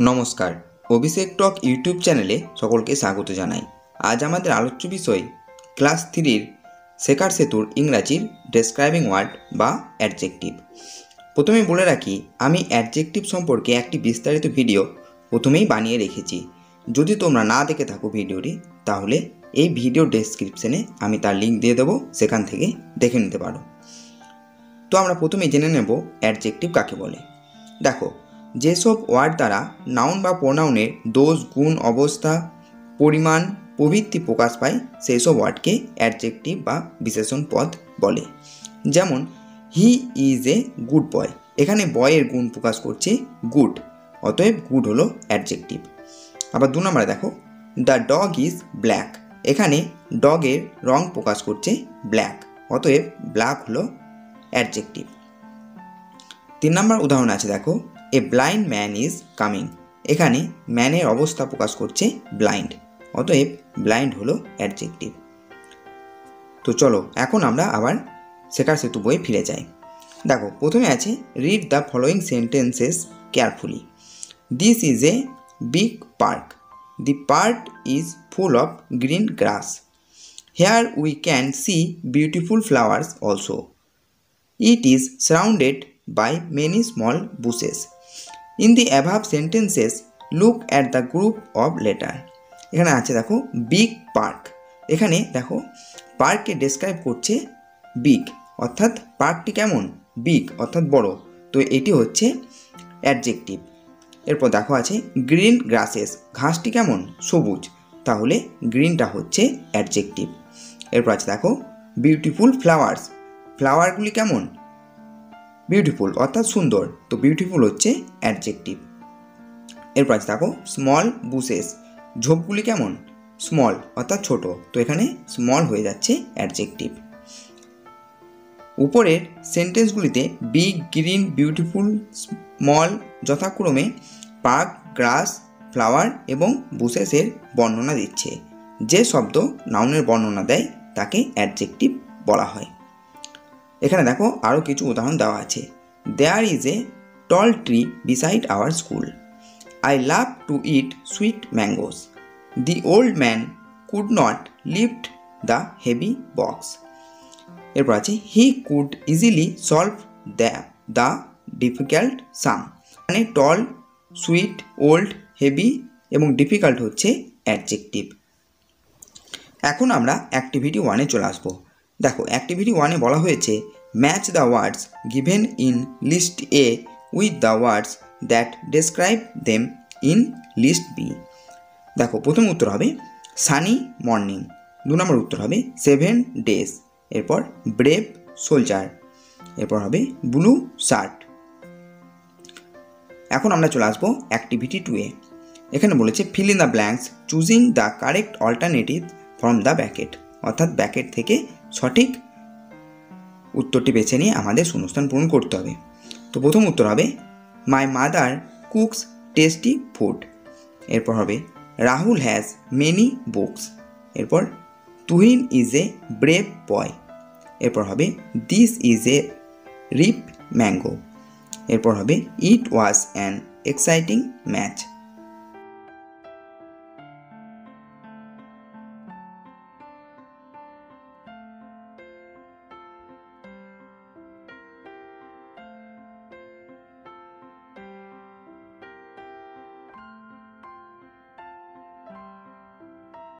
नमस्कार अभिषेक टक यूट्यूब चैनेले सकलके स्वागत जानाई। आज आमादेर आलोच्य विषय क्लास थ्रीर शेखार सेतुर इंगराजिर डेस्क्राइबिंग वार्ड बा एडजेक्टिव। प्रथमेई बोले राखी आमी एडजेक्टिव सम्पर्के एकटी विस्तारित भिडियो प्रथमेई बानिये रेखेछि। यदि तोमरा ना देखे थाको भिडियोटी ताहले এই ভিডিও ডেসক্রিপশনে আমি তার লিংক দিয়ে দেব, সেখান থেকে দেখে নিতে পারো। তো আমরা প্রথমে জেনে নেব অ্যাডজেক্টিভ কাকে বলে। দেখো, যেসব ওয়ার্ড দ্বারা নাউন বা প্রোনাউনের দোষ, গুণ, অবস্থা, পরিমাণ প্রভৃতি প্রকাশ পায় সেই সব ওয়ার্ডকে অ্যাডজেক্টিভ বা বিশেষণ পদ বলে। যেমন he is a good boy, এখানে বয়ের গুণ প্রকাশ করছে গুড, অতএব গুড হলো অ্যাডজেক্টিভ। আবার দু নম্বরে দেখো দ্য ডগ ইজ ব্ল্যাক, এখানে ডগের রং প্রকাশ করছে ব্ল্যাক, অতএব ব্ল্যাক হলো অ্যাডজেক্টিভ। তিন নম্বর উদাহরণ আছে দেখো a blind man is coming, এখানে ম্যানের অবস্থা প্রকাশ করছে ব্লাইন্ড, অতএব ব্লাইন্ড হলো অ্যাডজেক্টিভ। তো চলো এখন আমরা আবার শেখার সেতু বইয়ে ফিরে যাই। দেখো প্রথমে আছে read the following sentences carefully, this is a big park, the park is full of green grass, here we can see beautiful flowers also, it is surrounded by many small bushes. In the above sentences look at the group of letter, এখানে আছে দেখো big park, এখানে দেখো পার্ককে describe করছে big, অর্থাৎ পার্কটি কেমন big অর্থাৎ বড়, তো এটি হচ্ছে অ্যাডজেক্টিভ। এরপর দেখো আছে গ্রিন গ্রাসেস, ঘাসটি কেমন সবুজ, তাহলে গ্রিনটা হচ্ছে অ্যাডজেক্টিভ। এরপর আছে দেখো বিউটিফুল ফ্লাওয়ার্স, ফ্লাওয়ারগুলি কেমন বিউটিফুল অর্থাৎ সুন্দর, তো বিউটিফুল হচ্ছে অ্যাডজেক্টিভ। এরপর আছে দেখো স্মল বুশেস, ঝোপগুলি কেমন স্মল অর্থাৎ ছোট, তো এখানে স্মল হয়ে যাচ্ছে অ্যাডজেক্টিভ। উপরের সেন্টেন্সগুলিতে বিগ, গ্রিন, বিউটিফুল, স্মল যথাক্রমে পার্ক, গ্রাস, ফ্লাওয়ার এবং বুশেসের বর্ণনা দিচ্ছে। যে শব্দ নাউনের বর্ণনা দেয় তাকে অ্যাডজেক্টিভ বলা হয়। এখানে দেখো আরও কিছু উদাহরণ দেওয়া আছে there is a tall tree beside our school, I love to eat sweet mangoes, the old man could not lift the heavy box. এরপর আছে he could easily solve the difficult sum, মানে টল, সুইট, ওল্ড, হেভি এবং difficult হচ্ছে adjective. এখন আমরা activity ওয়ানে চলে আসবো। দেখো অ্যাক্টিভিটি ওয়ানে বলা হয়েছে match the words given in list A with the words that describe them in list B. দেখো প্রথম উত্তর হবে সানি মর্নিং, দু নম্বর উত্তর হবে 7 days, এরপর ব্রেভ সোলজার, এরপর হবে ব্লু শার্ট। এখন আমরা চলে আসবো অ্যাক্টিভিটি টুয়ে। এখানে বলেছে fill in the blanks choosing the correct alternative from the bracket, অর্থাৎ ব্র্যাকেট থেকে সঠিক উত্তরটি বেছে নিয়ে আমাদের শূন্যস্থান পূরণ করতে হবে। তো প্রথম উত্তর হবে my mother cooks tasty food, এরপর হবে রাহুল হ্যাজ মেনি বুকস, এরপর Tuhin is a brave boy, এরপর হবে this is a ripe mango, এরপর হবে it was an exciting match.